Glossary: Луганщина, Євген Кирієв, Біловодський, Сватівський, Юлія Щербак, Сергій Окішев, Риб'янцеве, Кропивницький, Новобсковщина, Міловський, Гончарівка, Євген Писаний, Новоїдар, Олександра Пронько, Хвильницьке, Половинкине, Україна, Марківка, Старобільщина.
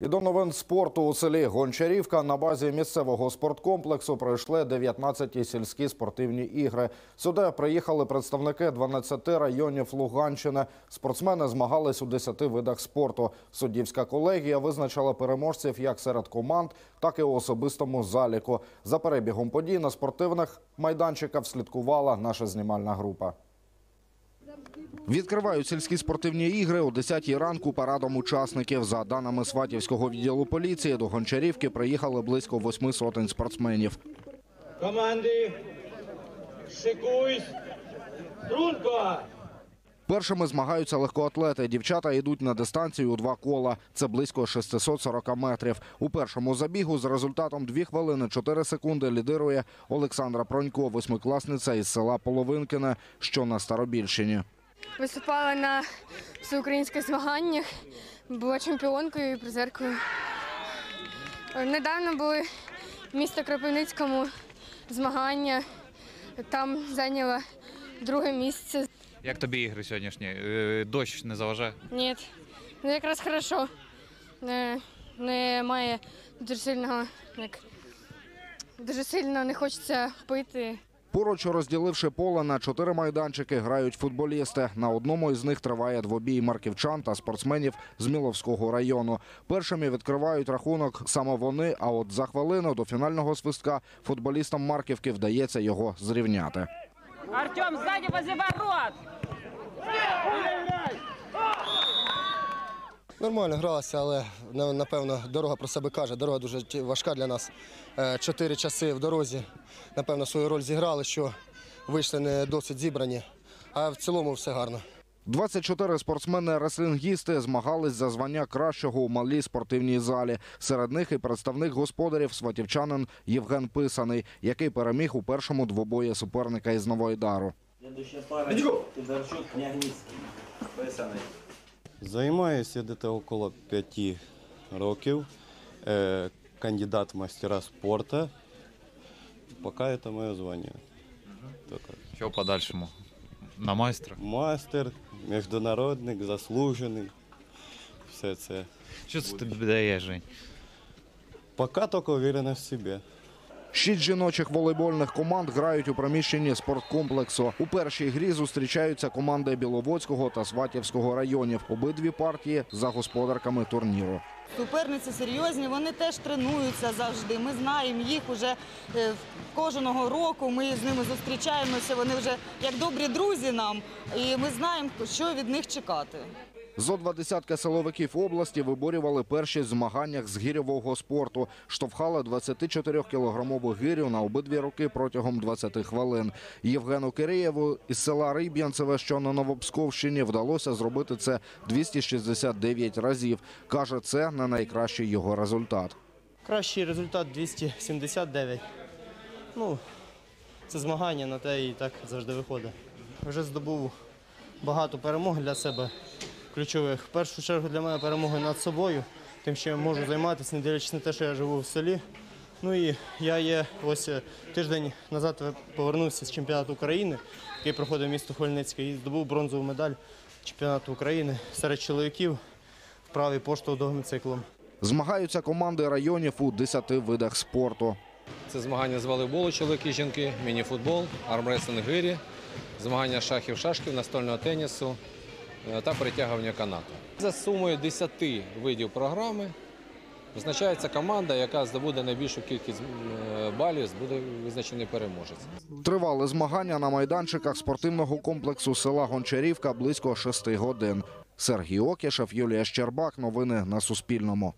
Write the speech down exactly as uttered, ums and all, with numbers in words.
І до новин спорту. У селі Гончарівка на базі місцевого спорткомплексу пройшли дев'ятнадцяті сільські спортивні ігри. Сюди приїхали представники дванадцяти районів Луганщини. Спортсмени змагались у десяти видах спорту. Суддівська колегія визначила переможців як серед команд, так і у особистому заліку. За перебігом подій на спортивних майданчиках слідкувала наша знімальна група. Відкривають сільські спортивні ігри о десятій ранку парадом учасників. За даними Сватівського відділу поліції, до Гончарівки приїхали близько восьми сотень спортсменів. Команди, шикуйсь, струнко! Першими змагаються легкоатлети. Дівчата йдуть на дистанцію у два кола. Це близько шестисот сорока метрів. У першому забігу з результатом дві хвилини чотири секунди лідирує Олександра Пронько, восьмикласниця із села Половинкине, що на Старобільщині. Виступала на всеукраїнських змаганнях, була чемпіонкою і призеркою. Недавно були в місті Кропивницькому змагання, там зайняла друге місце. Як тобі ігри сьогоднішні? Дощ не заважає? Ні, якраз добре. Немає дуже сильного, дуже сильно не хочеться пити. Поруч, розділивши поле на чотири майданчики, грають футболісти. На одному із них триває двобій марківчан та спортсменів з Міловського району. Першими відкривають рахунок саме вони, а от за хвилину до фінального свистка футболістам Марківки вдається його зрівняти. Артем, ззаді возле ворот! Нормально гралася, але, напевно, дорога про себе каже. Дорога дуже важка для нас. Чотири часи в дорозі, напевно, свою роль зіграли, що вийшли не досить зібрані. А в цілому все гарно. двадцять чотири спортсмени-реслінгісти змагались за звання кращого у малій спортивній залі. Серед них і представник господарів, сватівчанин Євген Писаний, який переміг у першому двобої суперника із Новоїдару. Займаюся десь около п'яти років, кандидат в майстера спорту. Поки це моє звання. Що по-дальшому? На майстра? Майстер, міжнародник, заслужений, все це. Що це тобі дає, Жень? Поки тільки впевненість в собі. Шість жіночих волейбольних команд грають у приміщенні спорткомплексу. У першій грі зустрічаються команди Біловодського та Сватівського районів. Обидві партії за господарками турніру. Суперниці серйозні, вони теж тренуються завжди. Ми знаємо їх вже кожного року, ми з ними зустрічаємося, вони вже як добрі друзі нам, і ми знаємо, що від них чекати. Зо два десятка силовиків області виборювали першість в змаганнях з гірьового спорту. Штовхали двадцятичотирикілограмову гирю на обидві руки протягом двадцяти хвилин. Євгену Кирієву із села Риб'янцеве, що на Новобсковщині, вдалося зробити це двісті шістдесят дев'ять разів. Каже, це не найкращий його результат. Кращий результат двісті сімдесят дев'ять. Ну, це змагання, на те і так завжди виходить. Вже здобув багато перемог для себе. В першу чергу для мене перемоги над собою, тим, що я можу займатися, не дивлячись на те, що я живу в селі. Ну і я є ось тиждень назад повернувся з чемпіонату України, який проходив місто Хвильницьке, і здобув бронзову медаль чемпіонату України серед чоловіків в правій поштовхом циклом. Змагаються команди районів у десяти видах спорту. Це змагання з волейболу чоловіки і жінки, мініфутбол, армреслінг гирі, змагання шахів-шашків, настольного тенісу та перетягування канату. За сумою десяти видів програми визначається команда, яка здобуде найбільшу кількість балів, буде визначений переможець. Тривали змагання на майданчиках спортивного комплексу села Гончарівка близько шести годин. Сергій Окішев, Юлія Щербак. Новини на Суспільному.